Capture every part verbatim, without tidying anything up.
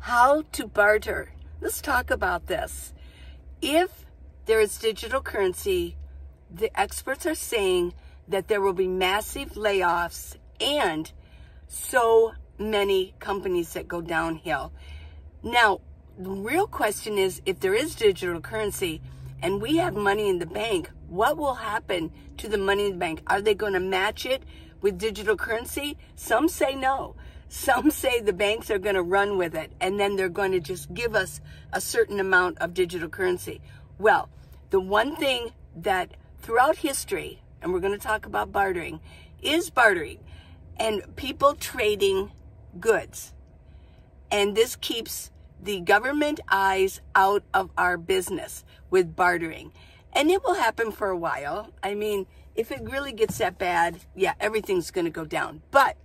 how to barter. Let's talk about this. If there is digital currency, the experts are saying that there will be massive layoffs and so many companies that go downhill. Now, the real question is, if there is digital currency and we have money in the bank, what will happen to the money in the bank? Are they going to match it with digital currency? Some say no. Some say the banks are going to run with it, and then they're going to just give us a certain amount of digital currency. Well, the one thing that throughout history, and we're going to talk about bartering, is bartering and people trading goods. And this keeps the government eyes out of our business with bartering. And it will happen for a while. I mean, if it really gets that bad, yeah, everything's going to go down. But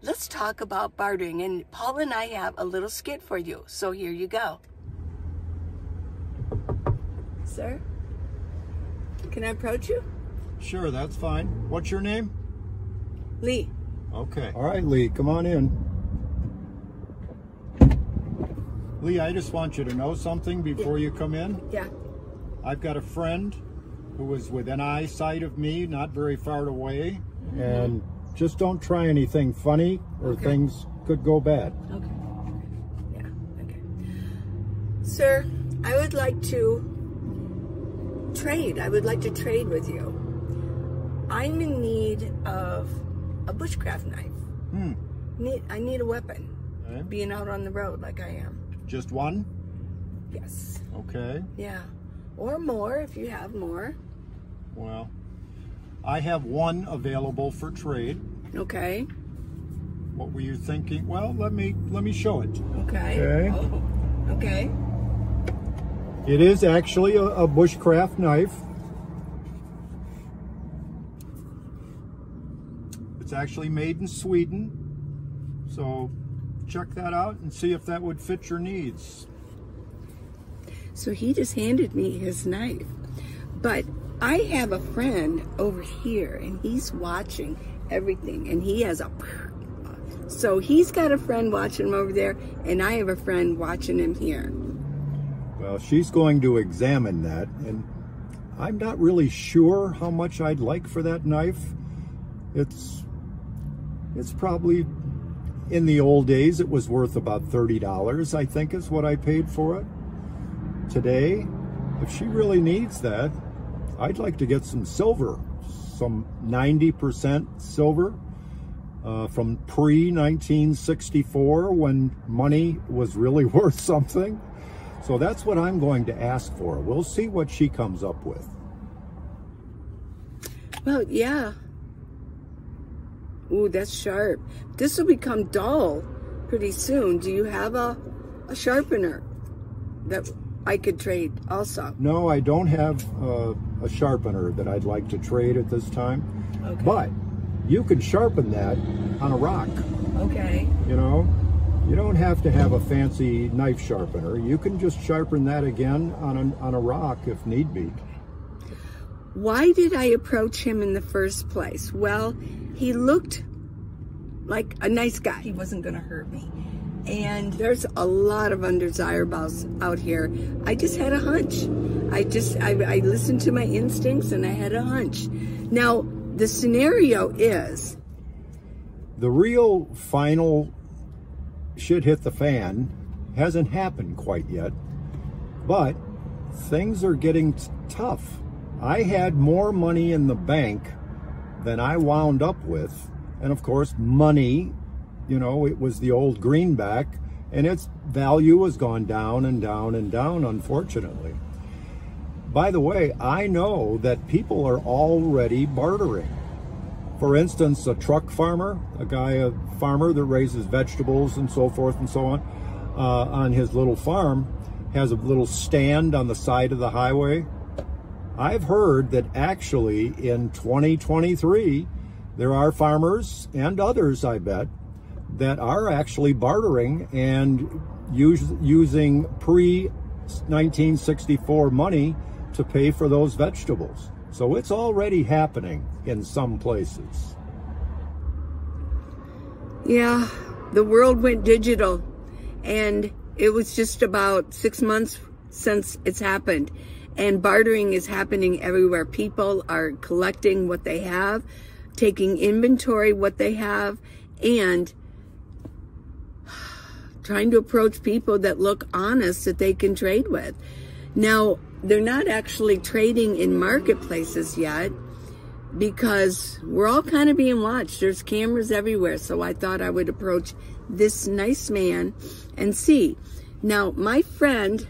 let's talk about bartering. And Paul and I have a little skit for you. So here you go. Sir, can I approach you? Sure, that's fine. What's your name? Lee. Okay. All right, Lee, come on in. Lee, I just want you to know something before yeah. you come in. Yeah. I've got a friend who was within eyesight of me, not very far away. Mm-hmm. And just don't try anything funny or okay. things could go bad. Okay. Yeah, okay. Sir, I would like to trade. I would like to trade with you. I'm in need of a bushcraft knife. Hmm. Need, I need a weapon. Okay. Being out on the road like I am. Just one? Yes. Okay. Yeah. Or more if you have more. Well, I have one available for trade. Okay. What were you thinking? Well, let me let me show it. Okay. Okay. Oh. Okay. It is actually a, a bushcraft knife. It's actually made in Sweden. So check that out and see if that would fit your needs. So he just handed me his knife, but I have a friend over here and he's watching everything, and he has a, so he's got a friend watching him over there, and I have a friend watching him here. Well, she's going to examine that, and I'm not really sure how much I'd like for that knife. It's, it's probably, in the old days, it was worth about thirty dollars, I think is what I paid for it. Today, if she really needs that, I'd like to get some silver, some ninety percent silver uh, from pre nineteen sixty-four, when money was really worth something. So that's what I'm going to ask for. We'll see what she comes up with. Well, yeah. Ooh, that's sharp. This will become dull pretty soon. Do you have a, a sharpener that I could trade also? No, I don't have a, a sharpener that I'd like to trade at this time. Okay. But you can sharpen that on a rock. Okay. You know, you don't have to have a fancy knife sharpener. You can just sharpen that again on a, on a rock if need be. Why did I approach him in the first place? Well, he looked like a nice guy. He wasn't going to hurt me. And there's a lot of undesirables out here. I just had a hunch. I just, I, I listened to my instincts and I had a hunch. Now, the scenario is, the real final shit hit the fan hasn't happened quite yet, but things are getting tough. I had more money in the bank than I wound up with. And of course, money, you know, it was the old greenback, and its value has gone down and down and down, unfortunately. By the way, I know that people are already bartering. For instance, a truck farmer, a guy, a farmer that raises vegetables and so forth and so on, uh, on his little farm, has a little stand on the side of the highway. I've heard that actually in twenty twenty-three, there are farmers and others, I bet, that are actually bartering and use, using pre nineteen sixty-four money to pay for those vegetables. So it's already happening in some places. Yeah, the world went digital, And it was just about six months since it's happened. And bartering is happening everywhere. People are collecting what they have, taking inventory what they have, and trying to approach people that look honest that they can trade with. Now, they're not actually trading in marketplaces yet because we're all kind of being watched. There's cameras everywhere. So I thought I would approach this nice man and see. Now, my friend,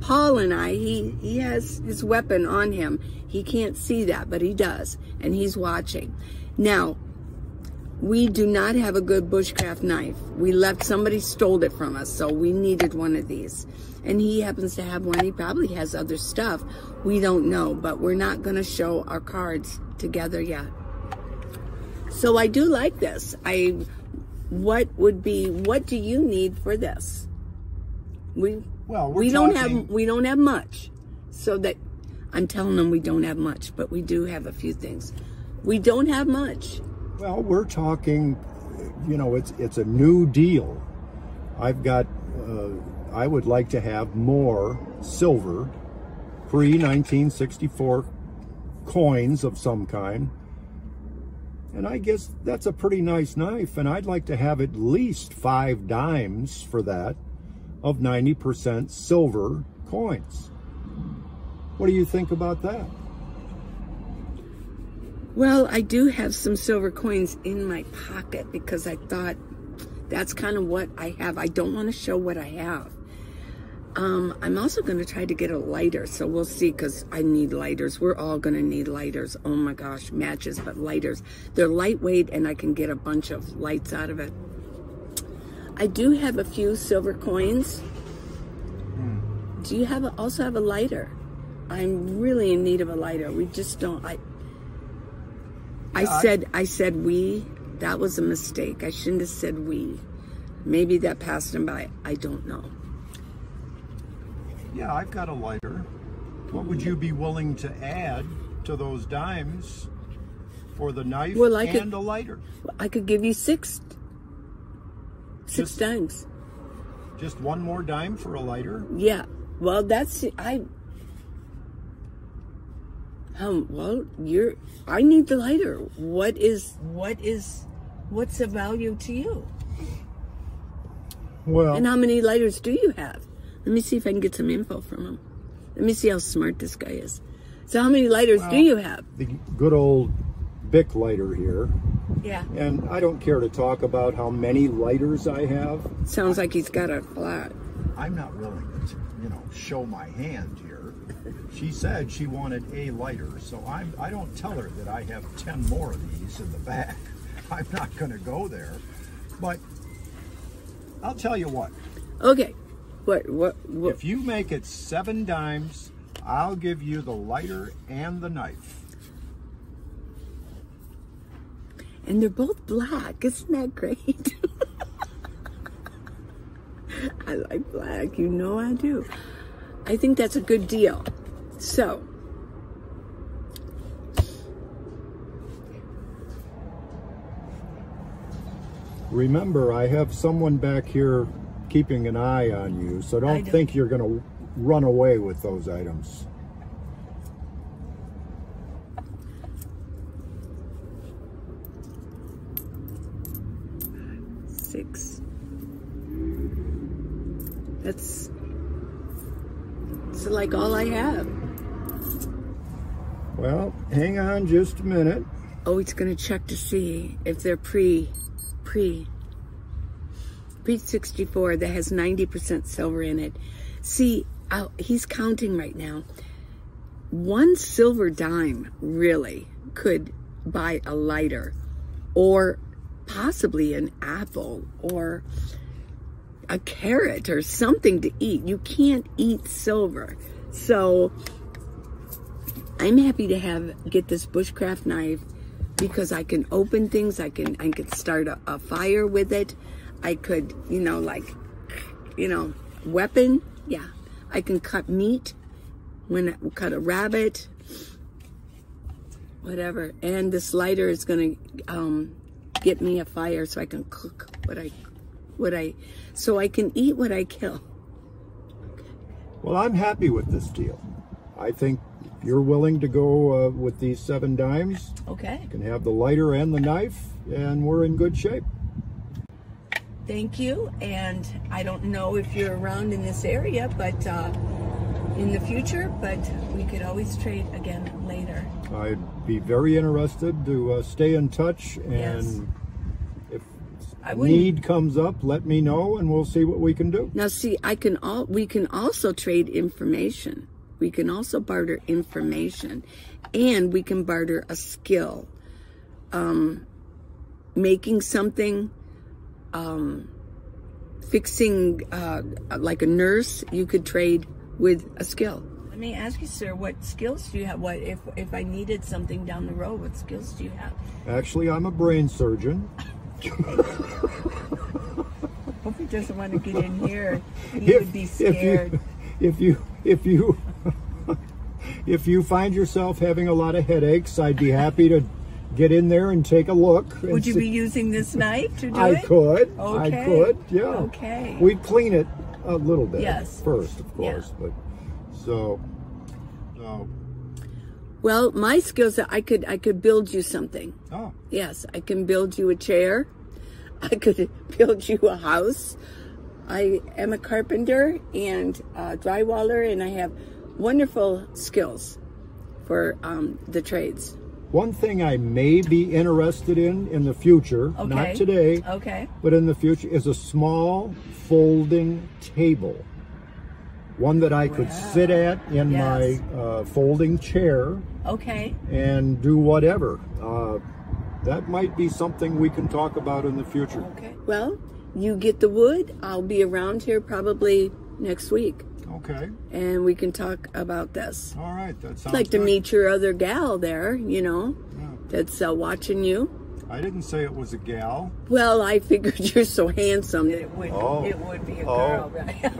Paul and I, he, he has his weapon on him. He can't see that, but he does, and he's watching. Now, we do not have a good bushcraft knife. We left, somebody stole it from us, so we needed one of these. And he happens to have one. He probably has other stuff. We don't know, but we're not going to show our cards together yet. So I do like this. I, what would be, what do you need for this? We, well, we're we don't talking. have, we don't have much. So that, I'm telling them we don't have much, but we do have a few things. We don't have much. Well, we're talking, you know, it's, it's a new deal. I've got, uh, I would like to have more silver, pre nineteen sixty-four coins of some kind. And I guess that's a pretty nice knife. And I'd like to have at least five dimes for that, of ninety percent silver coins. What do you think about that? Well, I do have some silver coins in my pocket because I thought that's kind of what I have. I don't want to show what I have. Um, I'm also going to try to get a lighter, so we'll see, because I need lighters. We're all going to need lighters. Oh my gosh, matches, but lighters. They're lightweight, and I can get a bunch of lights out of it. I do have a few silver coins. Mm. Do you have a, also have a lighter? I'm really in need of a lighter. We just don't. I. I yeah, said I, I said we. That was a mistake. I shouldn't have said we. Maybe that passed him by. I don't know. Yeah, I've got a lighter. What would you be willing to add to those dimes for the knife well, I and could, a lighter? I could give you six. Six just, dimes. Just one more dime for a lighter? Yeah. Well, that's I. Um. Well, you're. I need the lighter. What is? What is? What's the value to you? Well. And how many lighters do you have? Let me see if I can get some info from him. Let me see how smart this guy is. So, how many lighters well, do you have? The good old Bic lighter here. Yeah. And I don't care to talk about how many lighters I have. Sounds like he's got a flat. I'm not willing to, you know, show my hand here. She said she wanted a lighter, so I'm, I don't tell her that I have ten more of these in the back. I'm not going to go there. But I'll tell you what. Okay. What, what, what? If you make it seven dimes, I'll give you the lighter and the knife. And they're both black. Isn't that great? I like black. You know I do. I think that's a good deal. So. Remember, I have someone back here keeping an eye on you. So don't, don't. think you're going to run away with those items. Six. That's, it's like all I have. Well, hang on just a minute. Oh, it's gonna check to see if they're pre, pre, pre sixty-four that has ninety percent silver in it. See, I'll, he's counting right now. One silver dime really could buy a lighter or possibly an apple or a carrot or something to eat. You can't eat silver. So I'm happy to have get this bushcraft knife because I can open things. I can I could start a, a fire with it. I could, you know, like, you know, weapon. Yeah. I can cut meat when I cut a rabbit. Whatever. And this lighter is gonna um get me a fire so I can cook what I what I, so I can eat what I kill. Okay. Well, I'm happy with this deal. I think if you're willing to go uh, with these seven dimes, okay, you can have the lighter and the knife, and we're in good shape. Thank you, and I don't know if you're around in this area, but uh, in the future, but we could always trade again later. I'd be very interested to uh, stay in touch, and yes. if I need comes up, let me know, and we'll see what we can do. Now, see, I can all we can also trade information. We can also barter information, and we can barter a skill. Um, making something, um, fixing, uh, like a nurse, you could trade with a skill. Let me ask you, sir, what skills do you have? What if, if I needed something down the road, what skills do you have? Actually, I'm a brain surgeon. Hope he doesn't want to get in here. He if, would be scared. If you, if you, if you, if you find yourself having a lot of headaches, I'd be happy to get in there and take a look. Would you see. be using this knife to do I it? I could. Okay. I could, yeah. Okay. We'd clean it a little bit yes. first, of course. Yeah. But so, so. Well, my skills, I could, I could build you something. Oh. Yes, I can build you a chair. I could build you a house. I am a carpenter and a drywaller, and I have wonderful skills for um, the trades. One thing I may be interested in in the future, okay. not today, okay. but in the future, is a small folding table. One that I wow. could sit at in yes. my uh, folding chair okay. and do whatever. Uh, that might be something we can talk about in the future. Okay. Well, you get the wood. I'll be around here probably next week. Okay. And we can talk about this. All right. That sounds I'd like good. to meet your other gal there, you know, yeah. that's uh, watching you. I didn't say it was a gal. Well, I figured you're so handsome. It would, oh. it would be a oh. girl, right?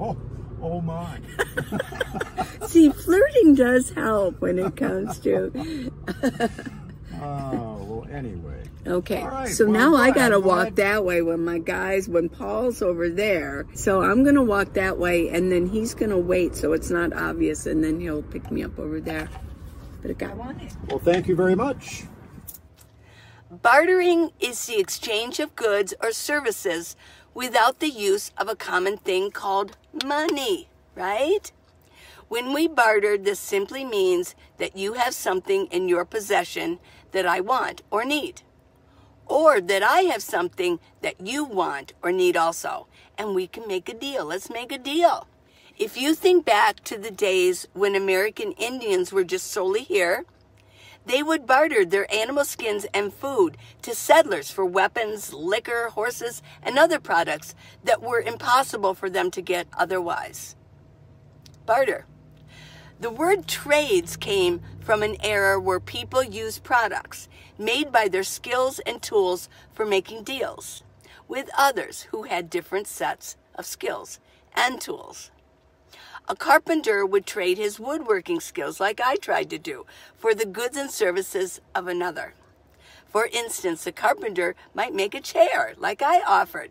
oh. oh, my. See, flirting does help when it comes to... Oh, well, anyway. Okay, right, so well, now glad, I got to walk that way when my guys, when Paul's over there. So I'm going to walk that way, and then he's going to wait so it's not obvious, and then he'll pick me up over there. But it got I want it. Well, thank you very much. Bartering is the exchange of goods or services without the use of a common thing called money, right? When we barter, this simply means that you have something in your possession that I want or need, or that I have something that you want or need also, and we can make a deal. Let's make a deal. If you think back to the days when American Indians were just solely here, they would barter their animal skins and food to settlers for weapons, liquor, horses, and other products that were impossible for them to get otherwise. Barter. The word trades came from an era where people used products made by their skills and tools for making deals with others who had different sets of skills and tools. A carpenter would trade his woodworking skills, like I tried to do, for the goods and services of another. For instance, a carpenter might make a chair, like I offered,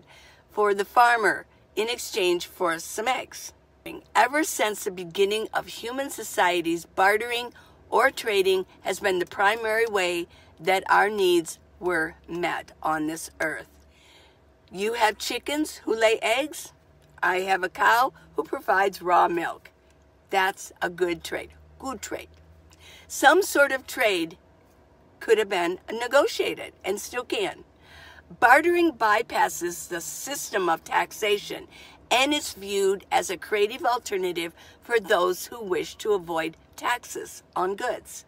for the farmer in exchange for some eggs. Ever since the beginning of human societies, bartering or trading has been the primary way that our needs were met on this earth. You have chickens who lay eggs. I have a cow who provides raw milk. That's a good trade, good trade. Some sort of trade could have been negotiated and still can. Bartering bypasses the system of taxation and is viewed as a creative alternative for those who wish to avoid taxes on goods.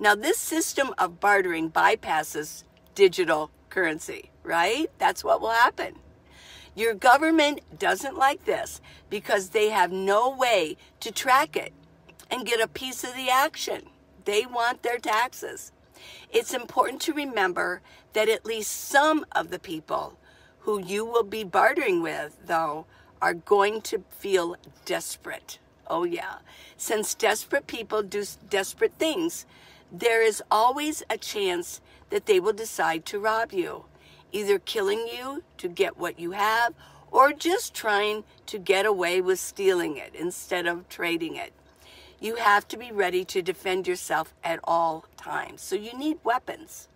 Now, this system of bartering bypasses digital currency, right? That's what will happen. Your government doesn't like this because they have no way to track it and get a piece of the action. They want their taxes. It's important to remember that at least some of the people who you will be bartering with, though, are going to feel desperate. Oh, yeah. Since desperate people do desperate things, there is always a chance that they will decide to rob you. either killing you to get what you have or just trying to get away with stealing it instead of trading it. You have to be ready to defend yourself at all times. So you need weapons.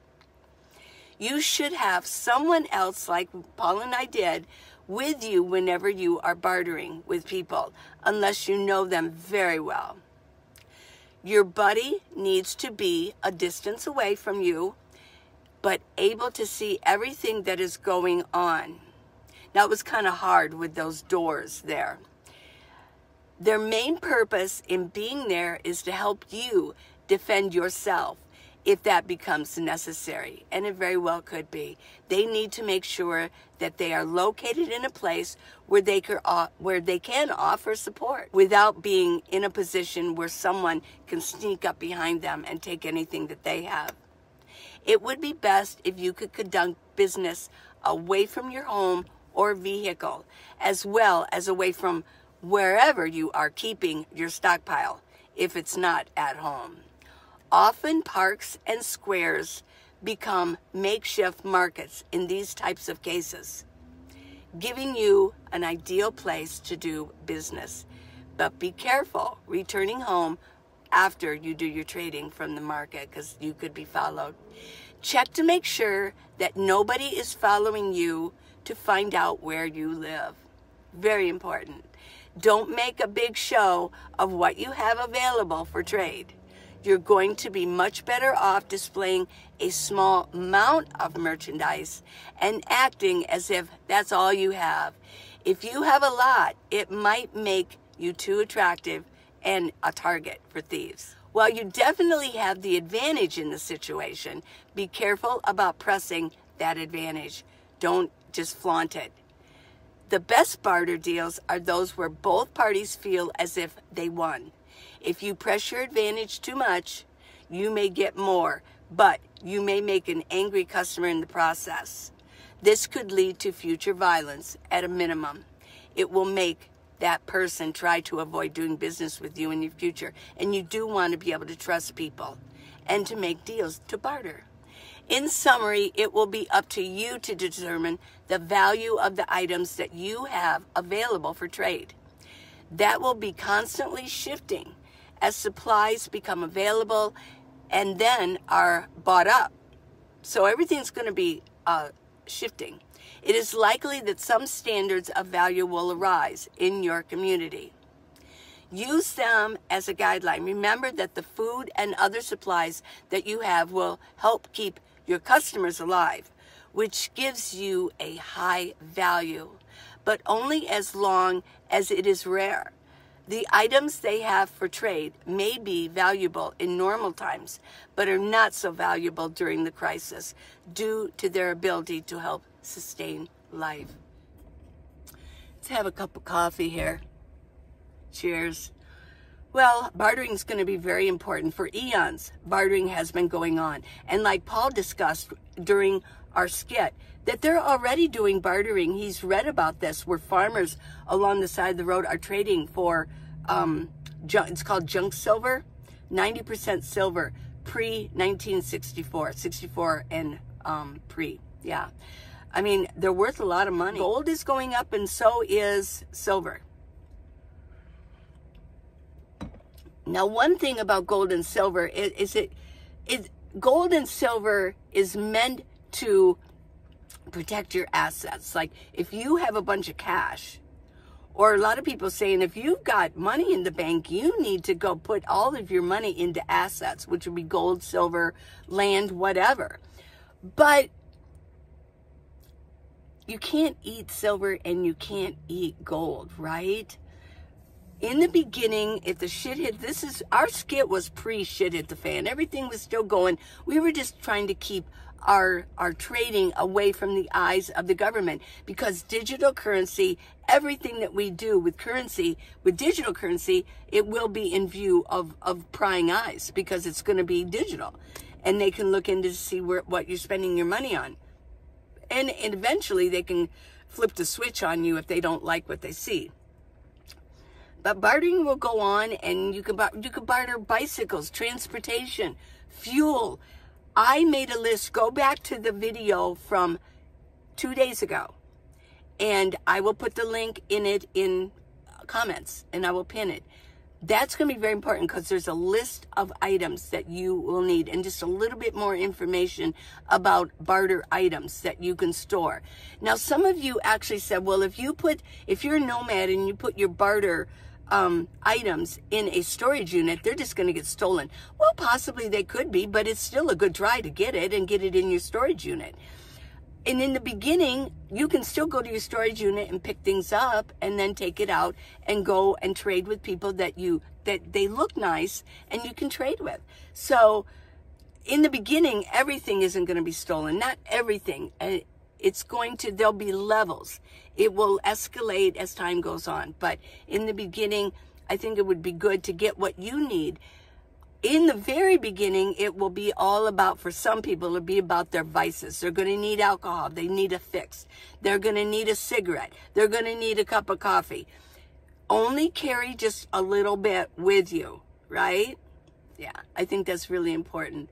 You should have someone else, like Paul and I did, with you whenever you are bartering with people, unless you know them very well. Your buddy needs to be a distance away from you, but able to see everything that is going on. Now, it was kind of hard with those doors there. Their main purpose in being there is to help you defend yourself if that becomes necessary, and it very well could be. They need to make sure that they are located in a place where they can, where they can offer support without being in a position where someone can sneak up behind them and take anything that they have. It would be best if you could conduct business away from your home or vehicle, as well as away from wherever you are keeping your stockpile, if it's not at home. Often parks and squares become makeshift markets in these types of cases, giving you an ideal place to do business. But be careful returning home after you do your trading from the market, because you could be followed. Check to make sure that nobody is following you to find out where you live. Very important. Don't make a big show of what you have available for trade. You're going to be much better off displaying a small amount of merchandise and acting as if that's all you have. If you have a lot, it might make you too attractive and a target for thieves. While you definitely have the advantage in the situation, be careful about pressing that advantage. Don't just flaunt it. The best barter deals are those where both parties feel as if they won. If you press your advantage too much, you may get more, but you may make an angry customer in the process. This could lead to future violence at a minimum. It will make that person try to avoid doing business with you in the future. And you do want to be able to trust people and to make deals, to barter. In summary, it will be up to you to determine the value of the items that you have available for trade. That will be constantly shifting as supplies become available and then are bought up. So everything's going to be uh, shifting. It is likely that some standards of value will arise in your community. Use them as a guideline. Remember that the food and other supplies that you have will help keep your customers alive, which gives you a high value, but only as long as it is rare. The items they have for trade may be valuable in normal times, but are not so valuable during the crisis due to their ability to help sustain life. Let's have a cup of coffee here. Cheers. Well, bartering is going to be very important. For eons, bartering has been going on. And like Paul discussed during our skit, that they're already doing bartering. He's read about this, where farmers along the side of the road are trading for, um, junk, it's called junk silver, ninety percent silver, pre nineteen sixty-four, sixty-four and um, pre, yeah. I mean, they're worth a lot of money. Gold is going up and so is silver. Now, one thing about gold and silver is, is it, it, gold and silver is meant to protect your assets. Like if you have a bunch of cash, or a lot of people saying, if you've got money in the bank, you need to go put all of your money into assets, which would be gold, silver, land, whatever. But you can't eat silver and you can't eat gold, right? In the beginning, if the shit hit, this is, our skit was pre-shit hit the fan. Everything was still going. We were just trying to keep our, our trading away from the eyes of the government, because digital currency, everything that we do with currency, with digital currency, it will be in view of, of prying eyes, because it's going to be digital and they can look into see where, what you're spending your money on. And, and eventually they can flip the switch on you if they don't like what they see. But bartering will go on, and you can, bar you can barter bicycles, transportation, fuel. I made a list. Go back to the video from two days ago. And I will put the link in it in comments, and I will pin it. That's going to be very important because there's a list of items that you will need and just a little bit more information about barter items that you can store. Now, some of you actually said, well, if you put, if you're a nomad and you put your barter um, items in a storage unit, they're just going to get stolen. Well, possibly they could be, but it's still a good try to get it and get it in your storage unit. And in the beginning, you can still go to your storage unit and pick things up and then take it out and go and trade with people that you, that they look nice and you can trade with. So in the beginning, everything isn't going to be stolen. Not everything. It's going to, there'll be levels. It will escalate as time goes on. But in the beginning, I think it would be good to get what you need. In the very beginning, it will be all about, for some people, it'll be about their vices. They're going to need alcohol. They need a fix. They're going to need a cigarette. They're going to need a cup of coffee. Only carry just a little bit with you, right? Yeah, I think that's really important.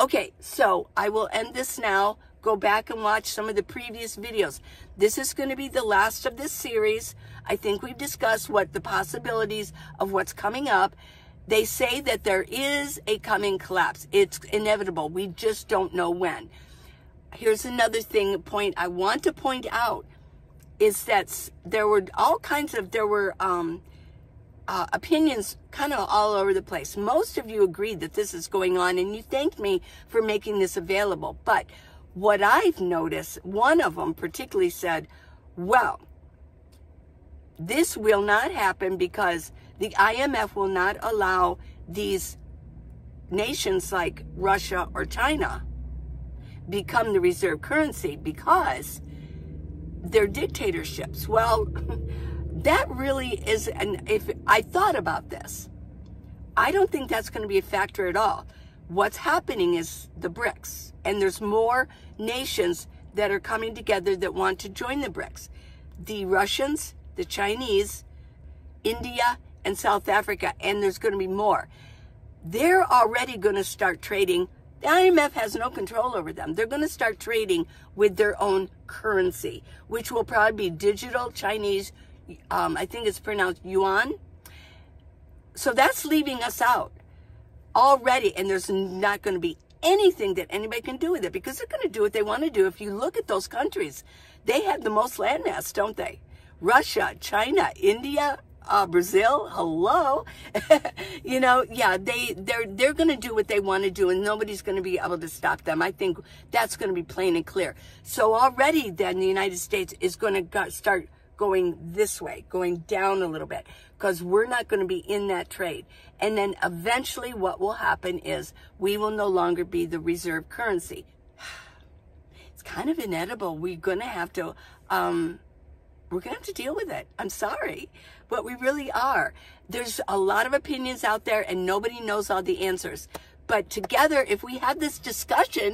Okay, so I will end this now. Go back and watch some of the previous videos. This is going to be the last of this series. I think we've discussed what the possibilities of what's coming up. They say that there is a coming collapse. It's inevitable. We just don't know when. Here's another thing, point I want to point out is that there were all kinds of, there were um, uh, opinions kind of all over the place. Most of you agreed that this is going on and you thanked me for making this available. But what I've noticed, one of them particularly said, well, this will not happen because the I M F will not allow these nations like Russia or China become the reserve currency because they're dictatorships. Well, that really is, and if I thought about this, I don't think that's going to be a factor at all. What's happening is the BRICS, and there's more nations that are coming together that want to join the BRICS. The Russians, the Chinese, India, and South Africa, and there's going to be more. They're already going to start trading. The I M F has no control over them. They're going to start trading with their own currency, which will probably be digital Chinese, um, I think it's pronounced yuan. So that's leaving us out already, and there's not going to be anything that anybody can do with it because they're going to do what they want to do. If you look at those countries, they have the most landmass, don't they? Russia, China, India, Uh, Brazil, hello. You know, yeah, they, they're, they're going to do what they want to do and nobody's going to be able to stop them. I think that's going to be plain and clear. So already then the United States is going to start going this way, going down a little bit because we're not going to be in that trade. And then eventually what will happen is we will no longer be the reserve currency. It's kind of inedible. We're going to have to, um, we're going to have to deal with it. I'm sorry, but we really are. There's a lot of opinions out there and nobody knows all the answers. But together, if we have this discussion,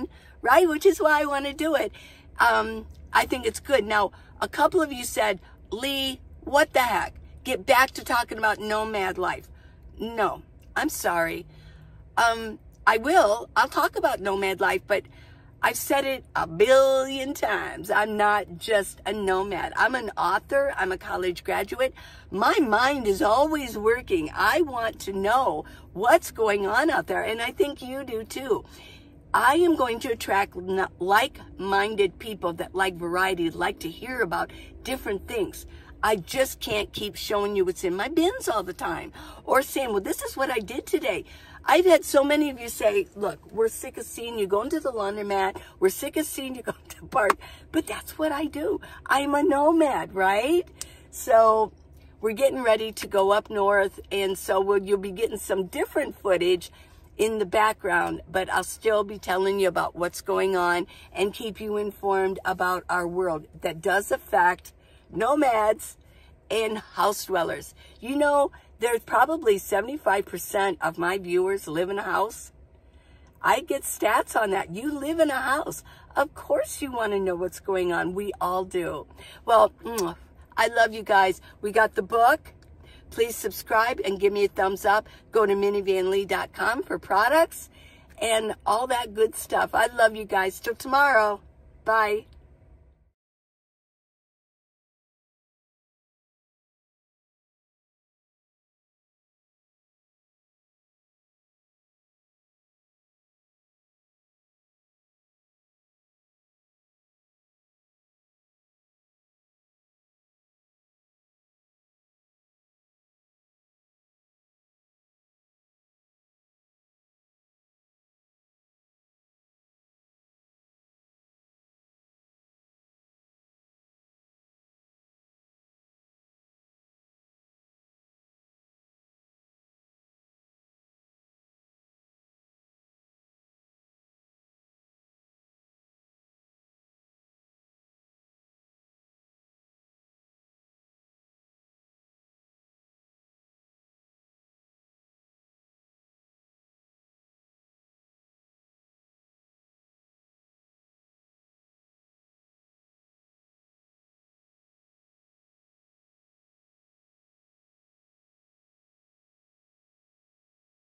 right, which is why I want to do it, um, I think it's good. Now, a couple of you said, Lee, what the heck? Get back to talking about nomad life. No, I'm sorry. Um, I will. I'll talk about nomad life, but I've said it a billion times. I'm not just a nomad. I'm an author. I'm a college graduate. My mind is always working. I want to know what's going on out there, and I think you do too. I am going to attract like-minded people that like variety, like to hear about different things. I just can't keep showing you what's in my bins all the time or saying, well, this is what I did today. I've had so many of you say, look, we're sick of seeing you going to the laundromat. We're sick of seeing you going to the park. But that's what I do. I'm a nomad, right? So we're getting ready to go up north. And so we'll, you'll be getting some different footage in the background, but I'll still be telling you about what's going on and keep you informed about our world that does affect nomads and house dwellers. You know, there's probably seventy-five percent of my viewers live in a house. I get stats on that. You live in a house. Of course you want to know what's going on. We all do. Well, I love you guys. We got the book. Please subscribe and give me a thumbs up. Go to minivan lee dot com for products and all that good stuff. I love you guys. Till tomorrow. Bye.